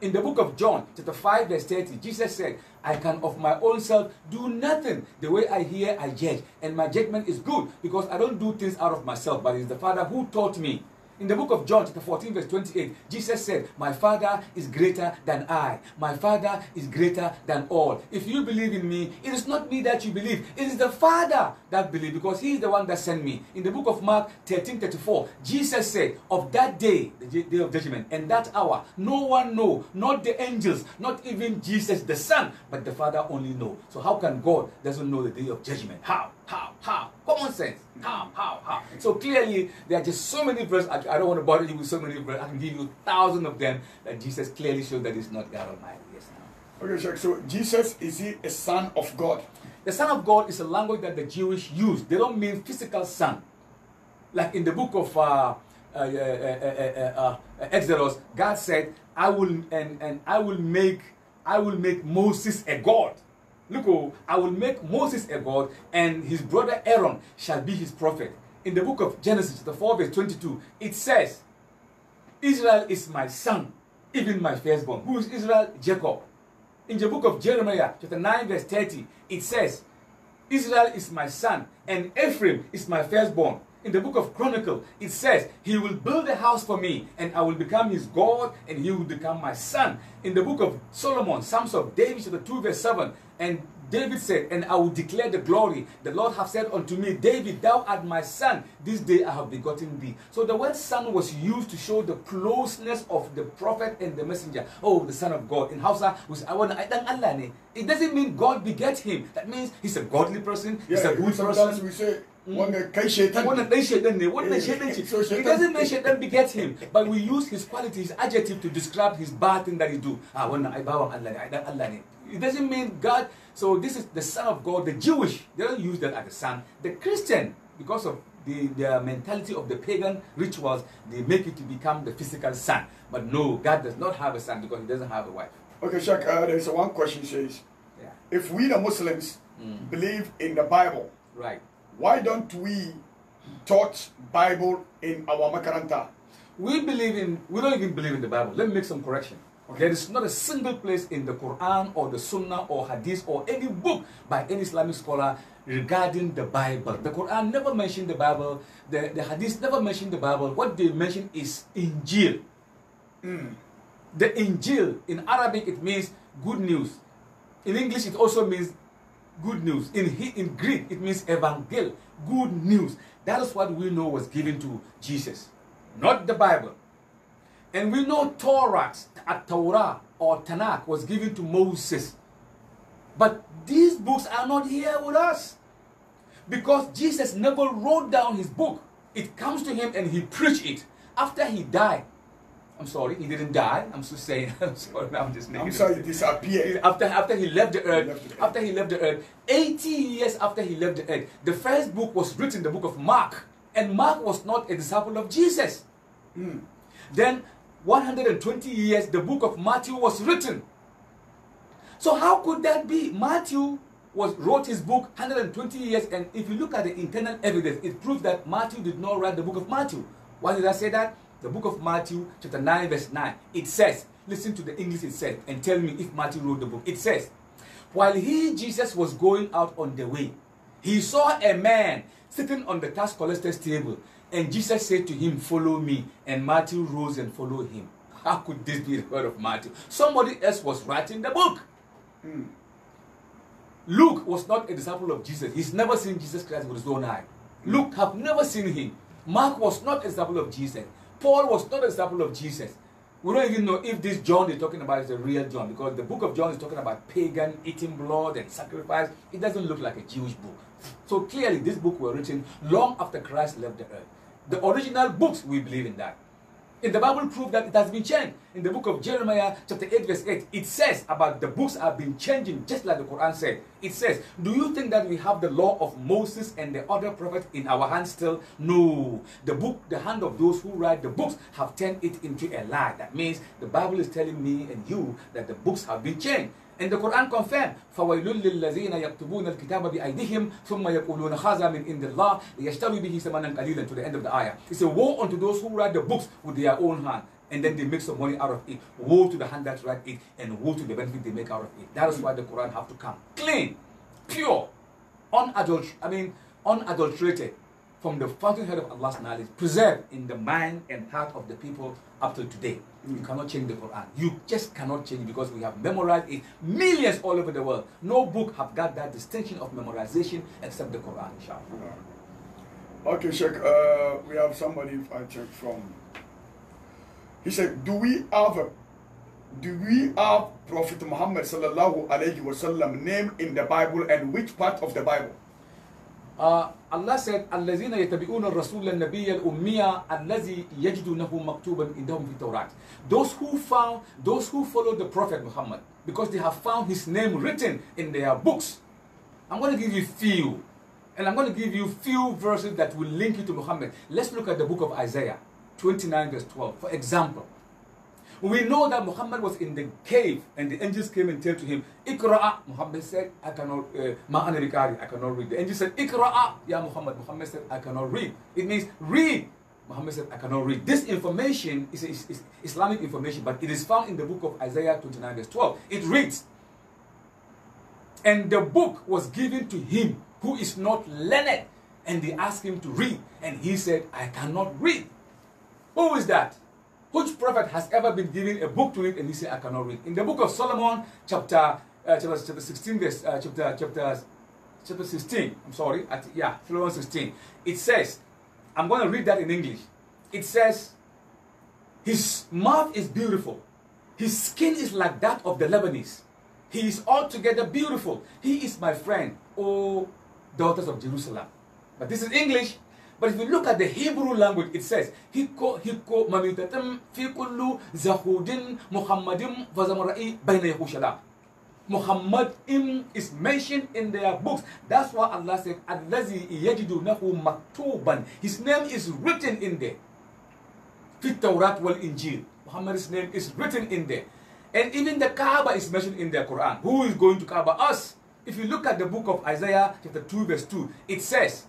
In the book of John chapter 5 verse 30, Jesus said, I can of my own self do nothing. The way I hear, I judge, and my judgment is good, because I don't do things out of myself, but it is the Father who taught me. In the book of John, chapter 14, verse 28, Jesus said, my Father is greater than I. My Father is greater than all. If you believe in me, it is not me that you believe. It is the Father that believes, because he is the one that sent me. In the book of Mark 13:34, Jesus said, of that day, the day of judgment, and that hour, no one knows, not the angels, not even Jesus the Son, but the Father only knows. So how can God doesn't know the day of judgment? How? Common sense. How? So clearly, there are just so many verses. I don't want to bother you with so many verses. I can give you thousands of them that Jesus clearly showed that it's not God Almighty. Yes, now. Okay, Sheikh. So Jesus, is he a son of God? The son of God is a language that the Jewish use. They don't mean physical son. Like in the book of Exodus, God said, I will make Moses a god. Look, oh, I will make Moses a god, and his brother Aaron shall be his prophet. In the book of Genesis, the 4 verse 22, it says, Israel is my son, even my firstborn. Who is Israel? Jacob. In the book of Jeremiah, chapter 9 verse 30, it says, Israel is my son, and Ephraim is my firstborn. In the book of Chronicles, it says, he will build a house for me, and I will become his God, and he will become my son. In the book of Solomon, Psalms of David, chapter 2, verse 7, and David said, and I will declare the glory. The Lord hath said unto me, David, thou art my son. This day I have begotten thee. So the word son was used to show the closeness of the prophet and the messenger. Oh, the son of God. In Hausa, it doesn't mean God beget him. That means he's a godly person. He's a good person. We say, it doesn't mean Shaitan begets him, but we use his quality, his adjective to describe his bad thing that he do. It doesn't mean God. So this is the Son of God. The Jewish, they don't use that as a son. The Christian, because of the mentality of the pagan rituals, they make it to become the physical son. But no, God does not have a son because he doesn't have a wife. Okay, Sheikh, there's one question, says, yeah, if we the Muslims believe in the Bible, right, why don't we taught Bible in our Makaranta? We don't even believe in the Bible. Let me make some correction. Okay. There is not a single place in the Quran or the Sunnah or Hadith or any book by any Islamic scholar regarding the Bible. The Quran never mentioned the Bible. The Hadith never mentioned the Bible. What they mention is Injil. The Injil, in Arabic, it means good news. In English, it also means good news. In Greek, it means evangel, good news. That is what we know was given to Jesus, not the Bible. And we know Torah, At-Torah or Tanakh was given to Moses. But these books are not here with us because Jesus never wrote down his book. It comes to him and he preached it after he died. I'm sorry, he didn't die. I'm so saying, I'm sorry, I'm just making. I'm sorry, he disappeared. After he left the earth, after he left the earth, 80 years after he left the earth, the first book was written, the book of Mark. And Mark was not a disciple of Jesus. Then 120 years, the book of Matthew was written. So how could that be? Matthew wrote his book 120 years, and if you look at the internal evidence, it proves that Matthew did not write the book of Matthew. Why did I say that? The book of Matthew, chapter 9, verse 9, it says, listen to the English it says, and tell me if Matthew wrote the book. It says, while he, Jesus, was going out on the way, he saw a man sitting on the tax collector's table, and Jesus said to him, follow me. And Matthew rose and followed him. How could this be the word of Matthew? Somebody else was writing the book. Luke was not a disciple of Jesus. He's never seen Jesus Christ with his own eye. Luke have never seen him. Mark was not a disciple of Jesus. Paul was not a disciple of Jesus. We don't even know if this John they're talking about is the real John, because the book of John is talking about pagan eating blood and sacrifice. It doesn't look like a Jewish book. So clearly, this book was written long after Christ left the earth. The original books, we believe in that. And the Bible proves that it has been changed. In the book of Jeremiah, chapter 8, verse 8, it says about the books have been changing, just like the Quran said. It says, do you think that we have the law of Moses and the other prophets in our hands still? No. The book, the hand of those who write the books have turned it into a lie. That means the Bible is telling me and you that the books have been changed. And the Quran confirmed, فَوَيْلٌ لِلَّذِينَ يَكْتُبُونَ الْكِتَابَ بِأَيْدِهِمْ ثُمَّ يَقُولُونَ هَذَا مِنْ عِنْدِ اللَّهِ لِيَشْتَرُوا بِهِ ثَمَنًا قَلِيلًا, to the end of the ayah. It's a woe unto those who write the books with their own hand, and then they make some money out of it. Woe to the hand that write it, and woe to the benefit they make out of it. That is why the Quran have to come clean, pure, unadulterated, from the fountainhead of Allah's knowledge, preserved in the mind and heart of the people up till today. You cannot change the Quran. You just cannot change it because we have memorized it, millions all over the world. No book have got that distinction of memorization except the Quran, inshallah. Okay, Sheikh, we have somebody, if I check from, he said, do we have Prophet Muhammad sallallahu alayhi wa sallam name in the Bible, and which part of the Bible? Allah said, "Allazina yatabi'una ar-rasul an-nabiyya al-ummiyya allazi yajidunahu maktuban indahum fi tawrat." Those who follow the Prophet Muhammad, because they have found his name written in their books. I'm going to give you few, and I'm going to give you few verses that will link you to Muhammad. Let's look at the book of Isaiah, 29 verse 12, for example. We know that Muhammad was in the cave, and the angels came and said to him, Ikra'a. Muhammad said, I cannot, I cannot read. The angel said, Ikra'a, ya Muhammad. Muhammad said, I cannot read. It means, read. Muhammad said, I cannot read. This information is Islamic information, but it is found in the book of Isaiah 29 verse 12. It reads, and the book was given to him who is not learned, and they asked him to read, and he said, I cannot read. Who is that? Which prophet has ever been given a book to read and he said, I cannot read? In the book of Solomon, Solomon 16, it says, I'm going to read that in English. It says, his mouth is beautiful. His skin is like that of the Lebanese. He is altogether beautiful. He is my friend, O daughters of Jerusalem. But this is English. But if you look at the Hebrew language, it says, Mamitatam fi kullu zahudin Muhammadin vazamara'i bayna Yahushala. Muhammad is mentioned in their books. That's why Allah said, Allazi yajidunahu maktuban. His name is written in there. Fit Tawrat wal Injil. Muhammad's name is written in there. And even the Kaaba is mentioned in the Quran. Who is going to Kaaba? Us. If you look at the book of Isaiah, chapter 2, verse 2, it says,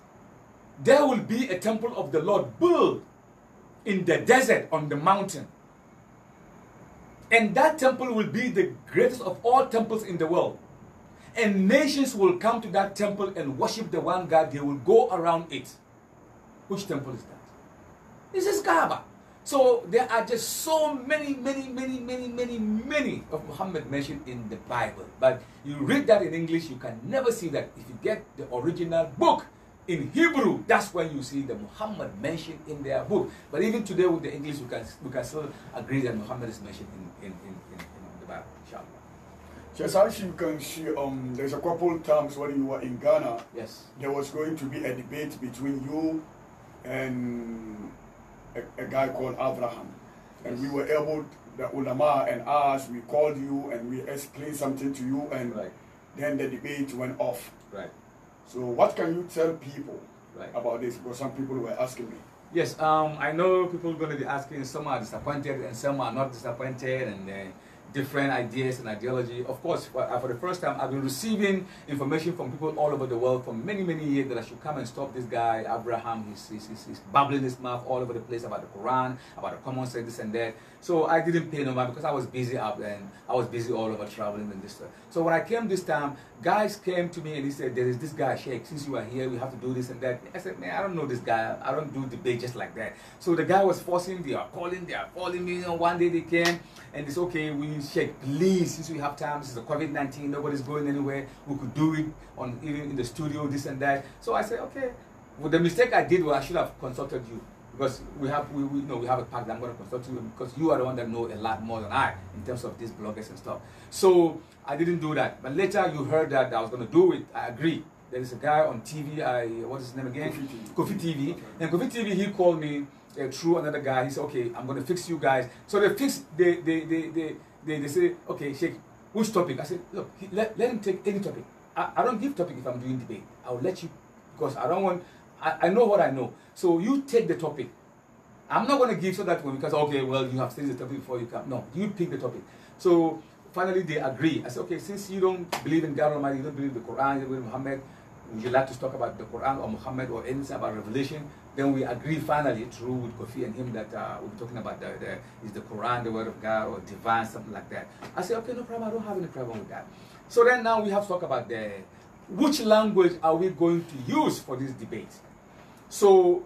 there will be a temple of the Lord built in the desert on the mountain. And that temple will be the greatest of all temples in the world. And nations will come to that temple and worship the one God. They will go around it. Which temple is that? This is Kaaba. So there are just so many of Muhammad mentioned in the Bible. But you read that in English, you can never see that. If you get the original book in Hebrew, that's when you see the Muhammad mentioned in their book. But even today with the English, we can still agree that Muhammad is mentioned in the Bible, inshallah. Just as you can see, there's a couple of times when you were in Ghana, yes, there was going to be a debate between you and a guy called Abraham, and yes, we were able, the ulama and us, we called you and we explained something to you, and right, then the debate went off. Right. So what can you tell people right about this? Because some people were asking me. Yes, I know people are going to be asking. Some are disappointed and some are not disappointed, and different ideas and ideology. Of course, for the first time, I've been receiving information from people all over the world for many years that I should come and stop this guy, Abraham. He's babbling his mouth all over the place about the Quran, about the common sense, this and that. So I didn't pay no mind because I was busy up and I was busy all over traveling and this stuff. So when I came this time, guys came to me and he said, there is this guy, Sheikh, since you are here, we have to do this and that. I said, man, I don't know this guy. I don't do debate just like that. So the guy was forcing, they are calling me. You know, one day they came and it's okay, we Sheikh, please, since we have time, this is the COVID-19, nobody's going anywhere, we could do it on even in the studio, this and that. So I said, okay. Well, the mistake I did was I should have consulted you, because we have a pact that I'm going to consult you because you are the one that know a lot more than I in terms of these bloggers and stuff. So I didn't do that. But later you heard that I was going to do it. I agree. There is a guy on TV. What's his name again? Kofi TV. Okay. And Kofi TV, he called me through another guy. He said, okay, I'm going to fix you guys. So they fixed. They say, okay, Sheikh, which topic? I said, look, let him take any topic. I don't give topic if I'm doing debate. I'll let you, because I don't want, I know what I know. So you take the topic. I'm not going to give so that one because, okay, well, you have studied the topic before you come. No, you pick the topic. So finally they agree. I said, okay, since you don't believe in God Almighty, you don't believe the Quran, you don't believe Muhammad, would you like to talk about the Quran or Muhammad or anything about revelation? Then we agree finally through with Kofi and him that we'll be talking about is the Quran, the word of God, or divine, something like that. I say, okay, no problem. I don't have any problem with that. So then now we have to talk about which language are we going to use for this debate? So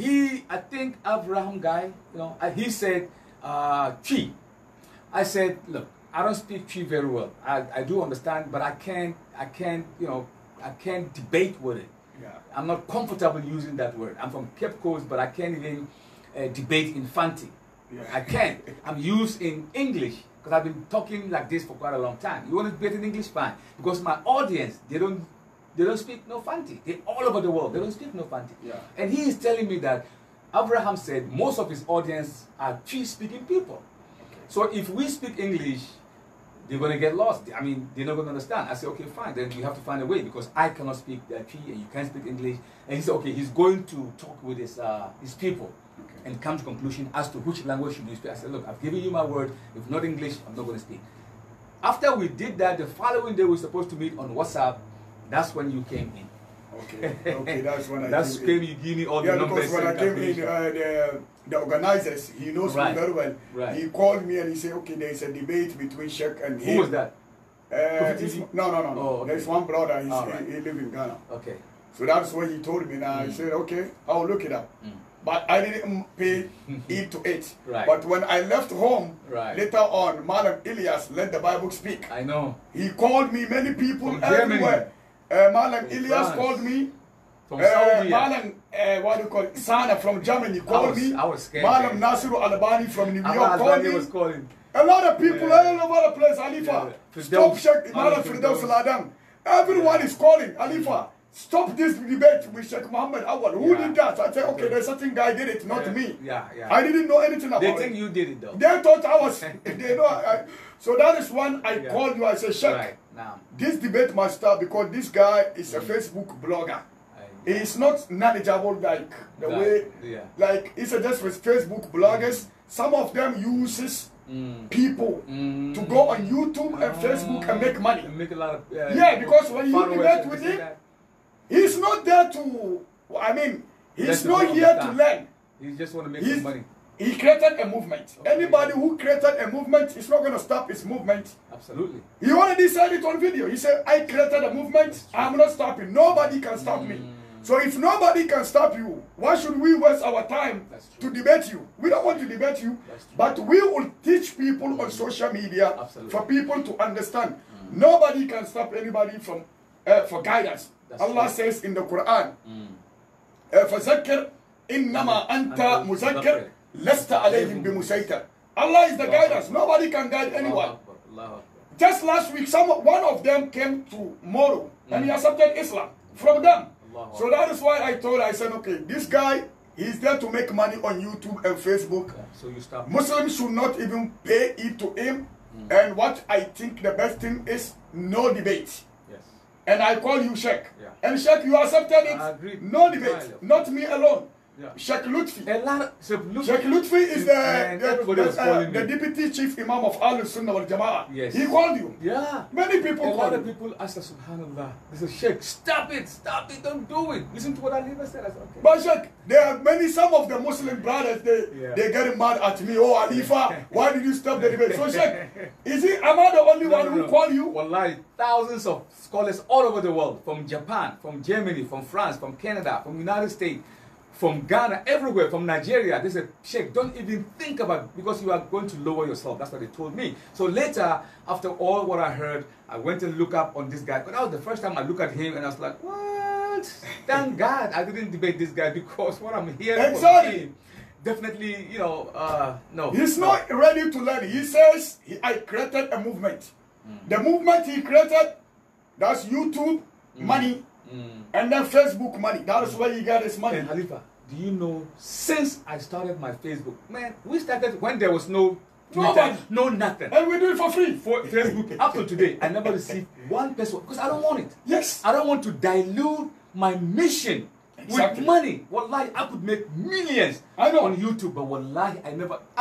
I think Abraham guy, you know, he said, Chi. I said, look, I don't speak Chi very well. I do understand, but I can't, you know, I can't debate with it. Yeah. I'm not comfortable using that word. I'm from Cape Coast, but I can't even debate Infanti. Yeah. I can't. I'm used in English because I've been talking like this for quite a long time. You want to debate in English? Fine. Because my audience, they don't speak no Fanti. They're all over the world. They don't speak no Fanti. Yeah. And he is telling me that Abraham said most of his audience are Chi-speaking people. Okay. So if we speak English, they're going to get lost. I mean, they're not going to understand. I said, okay, fine. Then you have to find a way because I cannot speak Chi and you can't speak English. And he said, okay, he's going to talk with his people and come to conclusion as to which language should you speak. I said, look, I've given you my word. If not English, I'm not going to speak. After we did that, the following day we were supposed to meet on WhatsApp. That's when you came in. Okay, okay, that's when I came in. You give me all the numbers. Because when I came in, the organizers, he knows right me very well. Right. He called me and he said, okay, there is a debate between Sheikh and him. Who was that? No. Oh, okay. There's one brother, he lives in Ghana. Okay. So that's what he told me. And I said, okay, I'll look it up. But I didn't pay heed to it. Right. But when I left home, right, later on, Malak Ilyas let the Bible speak. I know. He called me, many people from everywhere. Malam Ilyas called me. From Saudi. Malam, Sana from Germany called me. I was scared. Malam Nasiru Albani from New York called me. Was calling. A lot of people all over the place, Alifa. Stop Sheikh Malam Firdev Saladam. Everyone is calling, Alifa. Stop this debate with Sheikh Muhammad Awal. Who did that? I said, okay, there's certain guy did it, not me. I didn't know anything about it. They think you did it, though. They thought I was. They know. So that is when I called you. I said, Sheikh, this debate must start because this guy is a Facebook blogger. He's not knowledgeable like the way. Like, it's just with Facebook bloggers. Some of them uses people to go on YouTube and Facebook and make money. Make a lot of, because when you debate with him, he's not there to, I mean, he's not here to learn. He just want to make some money. He created a movement. Okay. Anybody who created a movement is not going to stop his movement. Absolutely. He already said it on video. He said, I created a movement. I'm not stopping. Nobody can stop me. So if nobody can stop you, why should we waste our time to debate you? We don't want to debate you, but we will teach people on social media for people to understand. Nobody can stop anybody from for guidance. That's Allah says in the Quran, فَذَكِّرْ إِنَّمَا أَنْتَ مُذَكِّرْ لَسْتَ عَلَيْهِمْ بِمُسَيْطِرٍ. Allah is the guidance. Nobody can guide anyone. Just last week, one of them came to Moro and he accepted Islam from them. So that is why I told, I said, okay, this guy, he's there to make money on YouTube and Facebook. So you stop. Muslims should not even pay it to him. And what I think the best thing is no debate. And I call you Sheikh. And Sheikh, you accepted it. Agreed. No debate. Not me alone. Sheikh Lutfi. Sheikh Lutfi is the deputy chief imam of Al Sunnah wal Jama'ah. He called you. Many people called you. A lot of people asked us, subhanallah. They said, Sheikh, stop it. Stop it. Don't do it. Listen to what Al-Hima said. I said, okay. But Sheikh, there are some of the Muslim brothers, they get mad at me. Oh, Al-Hima, why did you stop the debate? So Sheikh, am I the only one who called you? Wallahi, thousands of scholars all over the world, from Japan, from Germany, from France, from Canada, from United States, from Ghana, everywhere, from Nigeria. They said, Sheikh, don't even think about it because you are going to lower yourself. That's what they told me. So later, after all what I heard, I went and looked up on this guy. But that was the first time I looked at him and I was like, what? Thank God I didn't debate this guy because what I'm hearing from him, definitely, you know, no. He's not ready to learn. He says, I created a movement. The movement he created, that's YouTube money. And then Facebook money. That is where he got his money. And Halifa, do you know, since I started my Facebook, man, we started when there was no Twitter, no nothing. And we do it for free. For Facebook, up to today, I never received one person because I don't want it. I don't want to dilute my mission with money. Wallahi, I could make millions on YouTube, but wallahi, I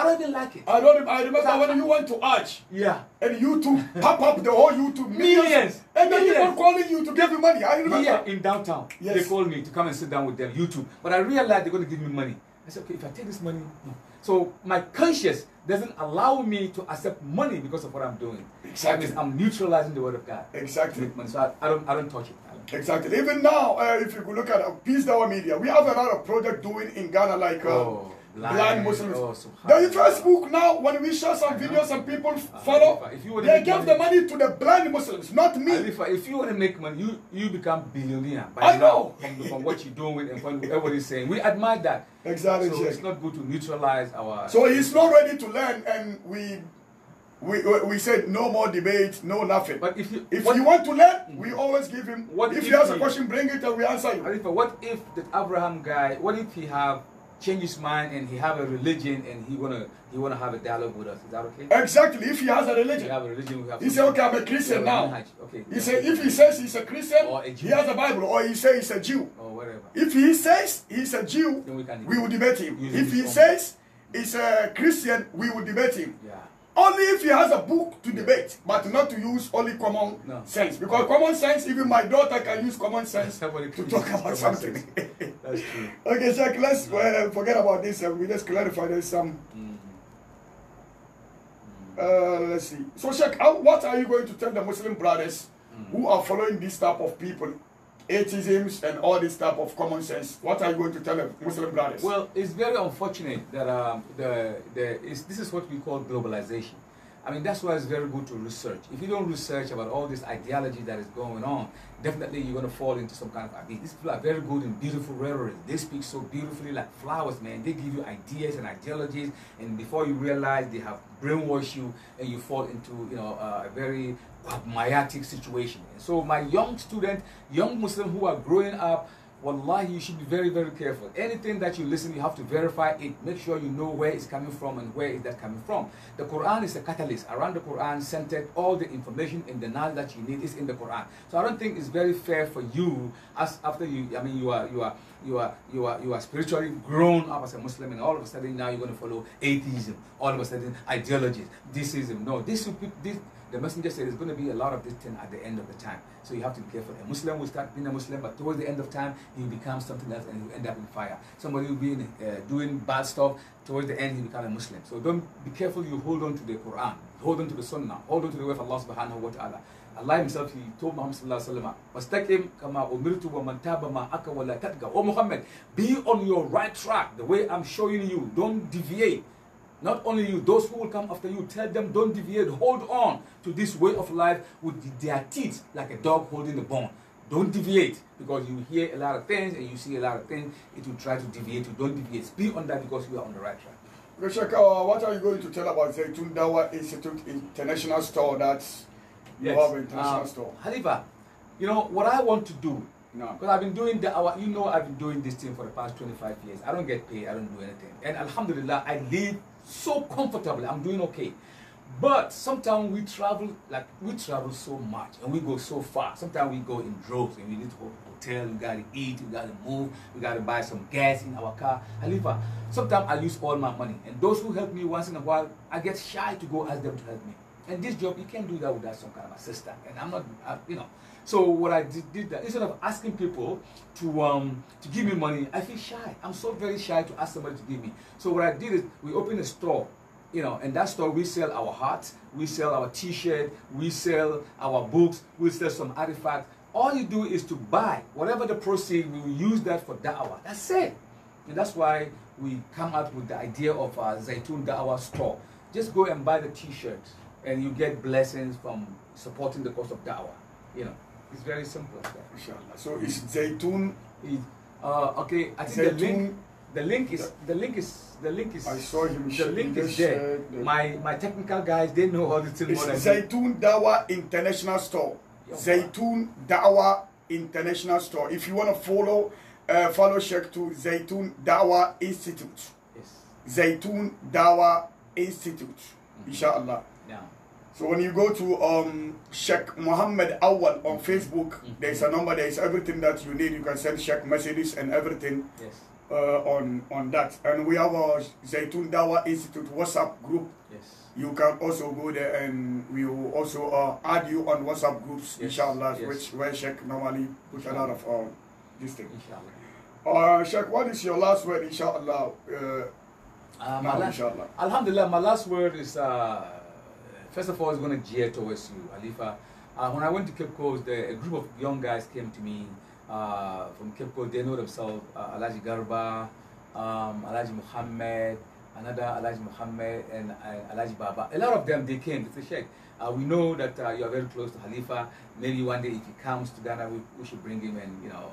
don't even like it. I remember when you went to Arch. And YouTube pop up the whole YouTube. Millions. And then people calling you to give you money. I remember. In downtown. They called me to come and sit down with them, YouTube. But I realized they're going to give me money. I said, okay, if I take this money, no. So my conscience doesn't allow me to accept money because of what I'm doing. That means I'm neutralizing the word of God. So I don't touch it. Even now, if you look at Peace Tower Media, we have a lot of projects doing in Ghana, like blind Muslims. The Facebook now, when we share some videos and people follow, they give the money to the blind Muslims, not me. If you want to make money, you become billionaire. I know. From what you're doing and from what he's saying. We admire that. So it's not good to neutralize our... So he's not ready to learn, and we said no more debate, no nothing. But if you want to learn, we always give him. If he has a question, bring it and we answer you. What if the Abraham guy? What if he have changed his mind and he have a religion and he wanna have a dialogue with us? Is that okay? Exactly. If he has a religion, we have. He say, okay, I'm a Christian now. Okay. He say, if he says he's a Christian, or a Jew, he has a Bible, or he says he's a Jew, or whatever. If he says he's a Jew, then we will debate him. If he says he's a Christian, we will debate him. Only if he has a book to debate, but not to use only common sense. Because common sense, even my daughter can use common sense to talk about something. That's true. Okay, Jack, let's forget about this. We just clarify there's some... let's see. So, Jack, what are you going to tell the Muslim brothers who are following this type of people? Atheisms and all this type of common sense. What are you going to tell them, Muslim brothers? Well, it's very unfortunate that this is what we call globalization. I mean, that's why it's very good to research. If you don't research about all this ideology that is going on, definitely you're going to fall into some kind of idea. These people are very good in beautiful rhetoric. They speak so beautifully like flowers, man. They give you ideas and ideologies, and before you realize, they have brainwashed you, and you fall into, you know, a very quagmire situation. And so my young student, young Muslim who are growing up, wallahi, you should be very, very careful. Anything that you listen, you have to verify it. Make sure you know where it's coming from and where is that coming from. The Quran is a catalyst. Around the Quran centered all the information and the knowledge that you need is in the Quran. So I don't think it's very fair for you, as after you, I mean, you are spiritually grown up as a Muslim, and all of a sudden now you're going to follow atheism, all of a sudden ideologies, thisism. No, this the messenger said there's going to be a lot of this thing at the end of the time. So you have to be careful. A Muslim will start being a Muslim, but towards the end of time, he becomes something else and he'll end up in fire. Somebody will be doing bad stuff. Towards the end, he becomes a Muslim. So don't be careful. You hold on to the Quran. Hold on to the Sunnah. Hold on to the way of Allah subhanahu wa ta'ala. Allah himself, he told Muhammad sallallahu alaihi wasallam, "O Muhammad, be on your right track, the way I'm showing you. Don't deviate. Not only you, those who will come after you, tell them don't deviate. Hold on to this way of life with their teeth like a dog holding the bone. Don't deviate, because you hear a lot of things and you see a lot of things. It will try to deviate you. Don't deviate. Be on that, because you are on the right track." Sheikh, what are you going to tell about Zaytun Dawa Institute International Store that you have an international store? Halifa, you know, what I want to do, because I've been doing you know, I've been doing this thing for the past 25 years. I don't get paid. I don't do anything. And alhamdulillah, I live so comfortably. I'm doing okay. But sometimes we travel, like we travel so much and we go so far. Sometimes we go in droves and we need to go to a hotel, we gotta eat, we gotta move, we gotta buy some gas in our car. Halifa, sometimes I use all my money, and those who help me once in a while, I get shy to go ask them to help me. And this job, you can't do that without some kind of assistant. And I'm not, you know. So what I did that, instead of asking people to give me money, I feel shy. I'm so very shy to ask somebody to give me. So what I did is we opened a store. You know, in that store, we sell our hats, we sell our T-shirt, we sell our books, we sell some artifacts. All you do is to buy. Whatever the proceeds, we will use that for da'wah. That's it. And that's why we come up with the idea of our Zaytun Dawah store. Just go and buy the T-shirts, and you get blessings from supporting the cause of da'wah. You know, it's very simple. Inshallah. So it's Zaytun. Okay, I think Zaytun, the link is. I saw him. The link is there. My technical guys, they know all the things. It's Zaytun Dawah International Store. Zaytun Dawah International Store. If you want to follow Sheikh to Zaytun Dawah Institute. Yes. Zaytun Dawah Institute. Inshallah. Yeah. So when you go to Sheikh Muhammad Awal on Facebook, there's a number. There's everything that you need. You can send Sheikh messages and everything. Yes. On that, and we have our Zaytun Dawah Institute WhatsApp group. Yes, you can also go there, and we will also add you on WhatsApp groups, inshallah, which where Sheikh normally put a lot of this thing. Inshallah. Sheikh, what is your last word, inshallah? Inshallah. Alhamdulillah, my last word is first of all, it's going to jeer towards you, Alifa. When I went to Cape Coast, a group of young guys came to me. From Cape Coast, they know themselves, Alaji Garba, Alaji Muhammad, another Alaji Muhammad, and Alaji Baba. A lot of them, they came. They said, "Sheikh, we know that you are very close to Halifa. Maybe one day if he comes to Ghana, we should bring him and, you know,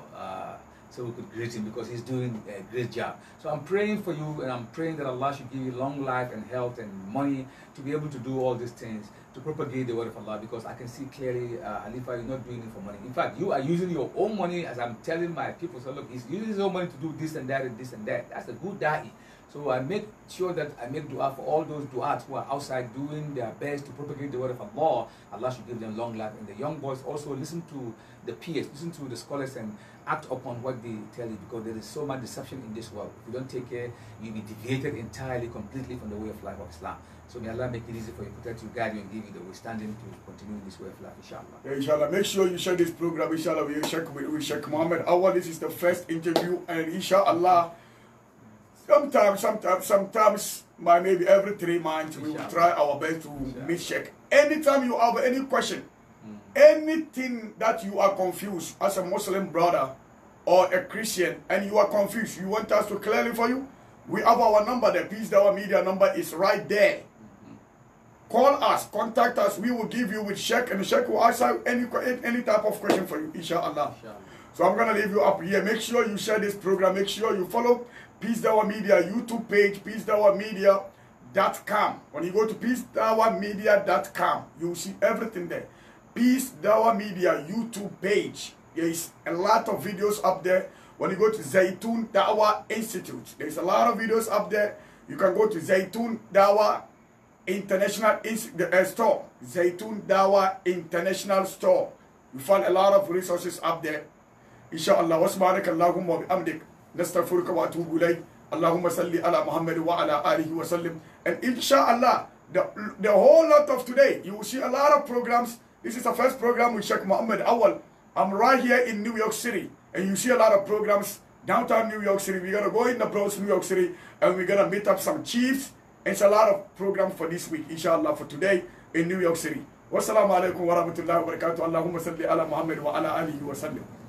so we could greet him, because he's doing a great job." So I'm praying for you, and I'm praying that Allah should give you long life and health and money to be able to do all these things, to propagate the word of Allah, because I can see clearly, Halifa, you're not doing it for money. In fact, you are using your own money, as I'm telling my people. So look, he's using his own money to do this and that and this and that. That's a good da'i. So I make sure that I make dua for all those du'ats who are outside doing their best to propagate the word of Allah. Allah should give them long life. And the young boys also listen to the peers, listen to the scholars, and act upon what they tell you, because there is so much deception in this world. If you don't take care, you'll be deviated entirely, completely from the way of life of Islam. So may Allah make it easy for you, protect you, guide you, and give you the way standing to continue this way of life, inshallah. Yeah, inshallah. Make sure you share this program, inshallah. We Sheikh Muhammad Awal. This is the first interview, and inshallah, sometimes, maybe every 3 months, we will try our best to meet Sheikh. Anytime you have any question, anything that you are confused as a Muslim brother or a Christian, and you are confused, you want us to clearly for you, we have our number. The Peace Tower Media number is right there. Call us, contact us. We will give you with Sheikh, and Sheikh will answer any type of question for you, inshallah. So I'm going to leave you up here. Make sure you share this program. Make sure you follow Peace Tower Media YouTube page, peacetowermedia.com. When you go to peacetowermedia.com, you will see everything there. Peace Tower Media YouTube page. There is a lot of videos up there. When you go to Zaytun Dawa Institute, there is a lot of videos up there. You can go to Zaytun Dawa International Store. Zaytun Dawa International Store. You find a lot of resources up there. Inshallah. Wa subhanaka Allahumma wa bihamdik. Nastaghfiruka wa atubu ilayk. Allahumma salli ala Muhammad wa ala alihi wa sallim. And inshallah, the whole lot of today, you will see a lot of programs. This is the first program with Sheikh Muhammad Awal. I'm right here in New York City. And you see a lot of programs downtown New York City. We're going to go in the Bronx, New York City, and we're going to meet up some chiefs. It's a lot of programs for this week, inshallah, for today in New York City. Wassalamu alaikum wa rahmatullahi wa barakatuh. Allahumma salli ala Muhammad wa ala alihi wa sallam.